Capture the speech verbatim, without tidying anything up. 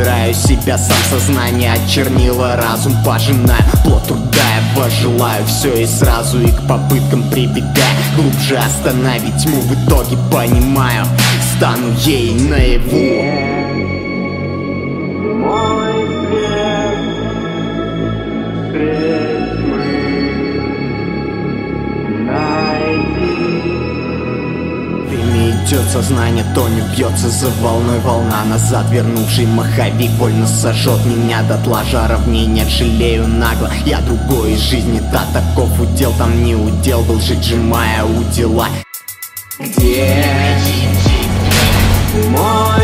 Стираю себя сам, сознание очернило разум, пожинаю плод труда, я пожелаю все и сразу, и к попыткам прибегая глубже остановить тьму, в итоге понимаю, стану ей наяву. Сознание тонет, бьется за волной волна, назад вернувший маховик больно сожжет меня дотла. Жара в ней нет, жалею нагло, я другой из жизни, да таков удел, там не удел был жить, сжимая удила. Где мой